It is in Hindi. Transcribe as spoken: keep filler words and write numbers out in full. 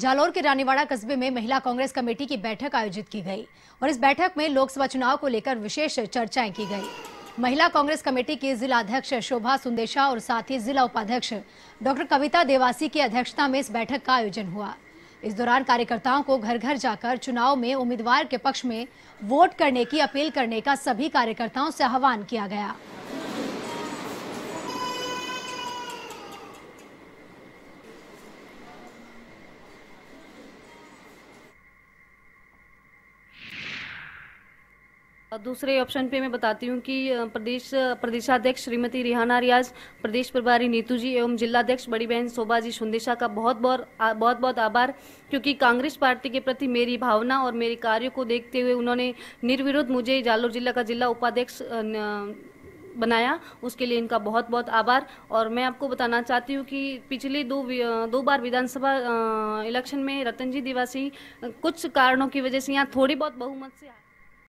जालौर के रानीवाड़ा कस्बे में महिला कांग्रेस कमेटी की बैठक आयोजित की गई और इस बैठक में लोकसभा चुनाव को लेकर विशेष चर्चाएं की गई। महिला कांग्रेस कमेटी के जिला अध्यक्ष शोभा सुंदेशा और साथ ही जिला उपाध्यक्ष डॉक्टर कविता देवासी की अध्यक्षता में इस बैठक का आयोजन हुआ। इस दौरान कार्यकर्ताओं को घर घर जाकर चुनाव में उम्मीदवार के पक्ष में वोट करने की अपील करने का सभी कार्यकर्ताओं से आह्वान किया गया। दूसरे ऑप्शन पे मैं बताती हूँ कि प्रदेश प्रदेशाध्यक्ष श्रीमती रिहाना रियाज, प्रदेश प्रभारी नीतू जी एवं जिलाध्यक्ष बड़ी बहन शोभा जी सुंदेशा का बहुत बहुत बहुत बहुत आभार, क्योंकि कांग्रेस पार्टी के प्रति मेरी भावना और मेरे कार्यों को देखते हुए उन्होंने निर्विरोध मुझे जालौर जिला का जिला उपाध्यक्ष बनाया। उसके लिए इनका बहुत बहुत आभार। और मैं आपको बताना चाहती हूँ कि पिछले दो दो बार विधानसभा इलेक्शन में रतनजी देवासी कुछ कारणों की वजह से यहाँ थोड़ी बहुत बहुमत से